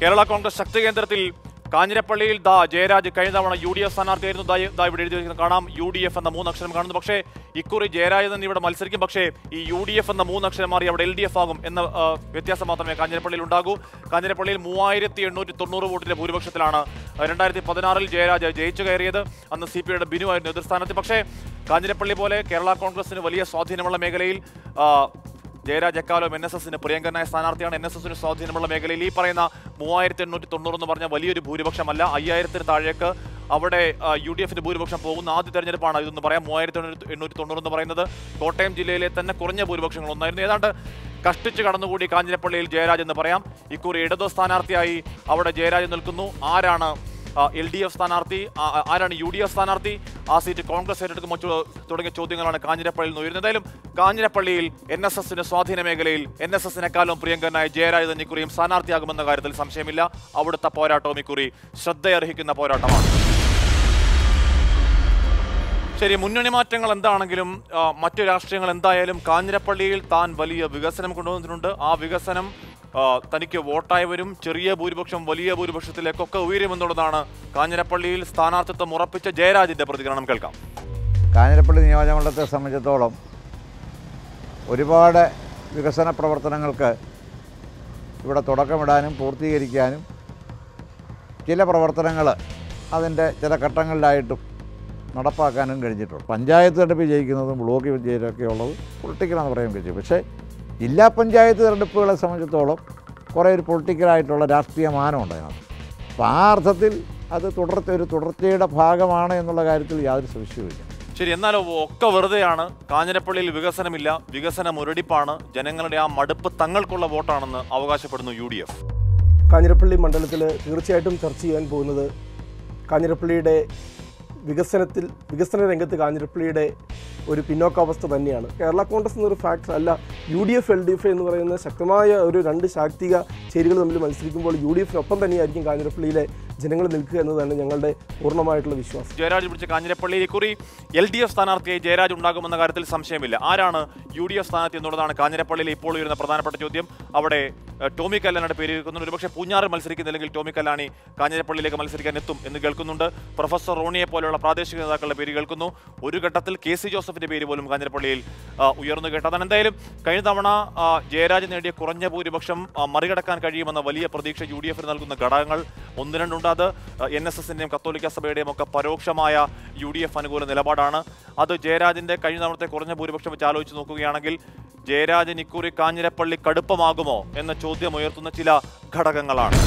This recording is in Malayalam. കേരള കോൺഗ്രസ് ശക്തി കേന്ദ്രത്തിൽ കാഞ്ഞിരപ്പള്ളിയിൽ ദാ ജയരാജ് കഴിഞ്ഞ തവണ യുഡിഎഫ് സ്ഥാനാർത്ഥിയായിരുന്നു. ദാ ഇവിടെ എഴുതിയിരിക്കുന്നത് കാണാം, യുഡിഎഫ് എന്ന മൂന്നക്ഷരം കാണുന്നു. പക്ഷേ ഇക്കുറി ജയരാജ് തന്നെ ഇവിടെ മത്സരിക്കും. പക്ഷേ ഈ യുഡിഎഫ് എന്ന മൂന്നക്ഷരം മാറി അവിടെ എൽഡിഎഫ് ആകും എന്ന വ്യത്യാസം മാത്രമേ കാഞ്ഞിരപ്പള്ളിയിൽ ഉണ്ടാകൂ. കാഞ്ഞിരപ്പള്ളിയിൽ 3890 വോട്ടിന്റെ ഭൂരിപക്ഷത്തിലാണ് 2016-ൽ ജയരാജ് ജയിച്ചു കയറിയത്. അന്ന് സിപിഐയുടെ ബിനു ആയിരുന്നു എതിർസ്ഥാനത്ത്. പക്ഷേ കാഞ്ഞിരപ്പള്ളി പോലെ കേരള കോൺഗ്രസിന് വലിയ സ്വാധീനമുള്ള മേഖലയിൽ ജയരാജ് എക്കാലവും NSSന് പ്രിയങ്കരനായ സ്ഥാനാർത്ഥിയാണ്. NSSന് സ്വാധീനമുള്ള മേഖലയിൽ ഈ പറയുന്ന 3890 എന്ന് പറഞ്ഞാൽ വലിയൊരു ഭൂരിപക്ഷമല്ല. 5000-ന് താഴേക്ക് അവിടെ യുഡിഎഫിന്റെ ഭൂരിപക്ഷം പോകുന്ന ആദ്യ തെരഞ്ഞെടുപ്പാണ് ഇതെന്ന് പറയാം. 3890 എന്ന് പറയുന്നത് കോട്ടയം ജില്ലയിലെ തന്നെ കുറഞ്ഞ ഭൂരിപക്ഷങ്ങൾ ഒന്നായിരുന്നു. ഏതാണ്ട് കഷ്ടിച്ച് കടന്നുകൂടി കാഞ്ഞിരപ്പള്ളിയിൽ ജയരാജ് എന്ന് പറയാം. ഇക്കുറി ഇടതു സ്ഥാനാർത്ഥിയായി അവിടെ ജയരാജ് നിൽക്കുന്നു. ആരാണ് LDF സ്ഥാനാർത്ഥി, ആരാണ് UDF സ്ഥാനാർത്ഥി, ആ സീറ്റ് കോൺഗ്രസ് ഏറ്റെടുക്കുമോ തുടങ്ങിയ ചോദ്യങ്ങളാണ് കാഞ്ഞിരപ്പള്ളിയിൽ നിന്ന് ഉയരുന്നത്. എന്തായാലും കാഞ്ഞിരപ്പള്ളിയിൽ NSSന്റെ സ്വാധീന മേഖലയിൽ NSSനെക്കാളും പ്രിയങ്കരനായ ജയരാജ് തന്നെ ഇക്കുറിയും സ്ഥാനാർത്ഥിയാകുമെന്ന കാര്യത്തിൽ സംശയമില്ല. അവിടുത്തെ പോരാട്ടവും ഇക്കുറി ശ്രദ്ധയർഹിക്കുന്ന പോരാട്ടമാണ്. ശരി, മുന്നണി മാറ്റങ്ങൾ എന്താണെങ്കിലും മറ്റു രാഷ്ട്രീയങ്ങൾ എന്തായാലും കാഞ്ഞിരപ്പള്ളിയിൽ താൻ വലിയ വികസനം കൊണ്ടുവന്നിട്ടുണ്ട്. ആ വികസനം തനിക്ക് വോട്ടായി വരും, ചെറിയ ഭൂരിപക്ഷം വലിയ ഭൂരിപക്ഷത്തിലേക്കൊക്കെ ഉയരുമെന്നുള്ളതാണ് കാഞ്ഞിരപ്പള്ളിയിൽ സ്ഥാനാർത്ഥിത്വം ഉറപ്പിച്ച ജയരാജിൻ്റെ പ്രതികരണം കേൾക്കാം. കാഞ്ഞിരപ്പള്ളി നിയോജകമണ്ഡലത്തെ സംബന്ധിച്ചിടത്തോളം ഒരുപാട് വികസന പ്രവർത്തനങ്ങൾക്ക് ഇവിടെ തുടക്കമിടാനും പൂർത്തീകരിക്കാനും ചില പ്രവർത്തനങ്ങൾ അതിൻ്റെ ചില ഘട്ടങ്ങളിലായിട്ടും നടപ്പാക്കാനും കഴിഞ്ഞിട്ടുണ്ട്. പഞ്ചായത്ത് തെരഞ്ഞെടുപ്പ് ജയിക്കുന്നതും ബ്ലോക്ക് ജയിലൊക്കെ ഉള്ളത് പൊളിറ്റിക്കലാണെന്ന് പറയാൻ കഴിയും. പക്ഷേ ജില്ലാ പഞ്ചായത്ത് തിരഞ്ഞെടുപ്പുകളെ സംബന്ധിച്ചിടത്തോളം കുറേ ഒരു പൊളിറ്റിക്കലായിട്ടുള്ള രാഷ്ട്രീയ മാനമുണ്ട് അതിനകത്ത്. അപ്പോൾ ആ അർത്ഥത്തിൽ അത് ഒരു തുടർച്ചയുടെ ഭാഗമാണ് എന്നുള്ള കാര്യത്തിൽ യാതൊരു സംശയവുമില്ല. ശരി, എന്നാലോ ഒക്കെ വെറുതെയാണ്, കാഞ്ഞിരപ്പള്ളിയിൽ വികസനമില്ല, വികസനം ഒരടിപ്പാണ്, ജനങ്ങളുടെ ആ മടുപ്പ് തങ്ങൾക്കുള്ള വോട്ടാണെന്ന് അവകാശപ്പെടുന്നു UDF. കാഞ്ഞിരപ്പള്ളി മണ്ഡലത്തിൽ തീർച്ചയായിട്ടും ചർച്ച ചെയ്യാൻ പോകുന്നത് കാഞ്ഞിരപ്പള്ളിയുടെ വികസന രംഗത്ത് കാഞ്ഞിരപ്പള്ളിയുടെ ഒരു പിന്നോക്കാവസ്ഥ തന്നെയാണ്. കേരള കോൺഗ്രസ് എന്നൊരു ഫാക്ടർ അല്ല, UDF LDF എന്ന് പറയുന്ന ശക്തമായ ഒരു രണ്ട് ശാക്തിക ചേരികൾ തമ്മിൽ മത്സരിക്കുമ്പോൾ UDF-നൊപ്പം തന്നെയായിരിക്കും കാഞ്ഞിരപ്പള്ളിയിലെ ജനങ്ങൾ നിൽക്കുക എന്നതാണ് ഞങ്ങളുടെ പൂർണ്ണമായിട്ടുള്ള വിശ്വാസം. ജയരാജ് പിടിച്ച കാഞ്ഞിരപ്പള്ളിയെ കുറി LDF സ്ഥാനാർത്ഥിയെ ജയരാജ് ഉണ്ടാകുമെന്ന കാര്യത്തിൽ സംശയമില്ല. ആരാണ് UDF സ്ഥാനാർത്ഥി എന്നുള്ളതാണ് കാഞ്ഞിരപ്പള്ളിയിൽ ഇപ്പോൾ ഉയരുന്ന പ്രധാനപ്പെട്ട ചോദ്യം. അവിടെ ടോമി കല്ലാണിയുടെ പേര് കേൾക്കുന്നുണ്ട്. ഒരുപക്ഷെ പൂഞ്ഞാറിൽ മത്സരിക്കുന്നില്ലെങ്കിൽ ടോമി കല്ലാണി കാഞ്ഞിരപ്പള്ളിയിലേക്ക് മത്സരിക്കാൻ എത്തും എന്ന് കേൾക്കുന്നുണ്ട്. പ്രൊഫസർ റോണിയെ പോലെയുള്ള പ്രാദേശിക നേതാക്കളുടെ പേര് കേൾക്കുന്നു. ഒരു ഘട്ടത്തിൽ KC ജോസഫിന്റെ പേര് പോലും കാഞ്ഞിരപ്പള്ളിയിൽ ഉയർന്നു കേട്ടതാണ്. എന്തായാലും കഴിഞ്ഞ തവണ ജയരാജ് നേടിയ കുറഞ്ഞ ഭൂരിപക്ഷം മറികടക്കാൻ കഴിയുമെന്ന വലിയ പ്രതീക്ഷ UDF-ന് നൽകുന്ന ഘടകങ്ങൾ ഒന്ന് രണ്ടുണ്ട്. അത് NSSന്റെയും കത്തോലിക്ക സഭയുടെയും ഒക്കെ പരോക്ഷമായ UDF അനുകൂല നിലപാടാണ്. അത് ജയരാജിന്റെ കഴിഞ്ഞ തവണത്തെ കുറഞ്ഞ ഭൂരിപക്ഷം വെച്ച് ആലോചിച്ച് നോക്കുകയാണെങ്കിൽ ജയരാജൻ ഇക്കുറി കാഞ്ഞിരപ്പള്ളി കടുപ്പമാകുമോ എന്ന ചോദ്യം ഉയർത്തുന്ന ചില ഘടകങ്ങളാണ്.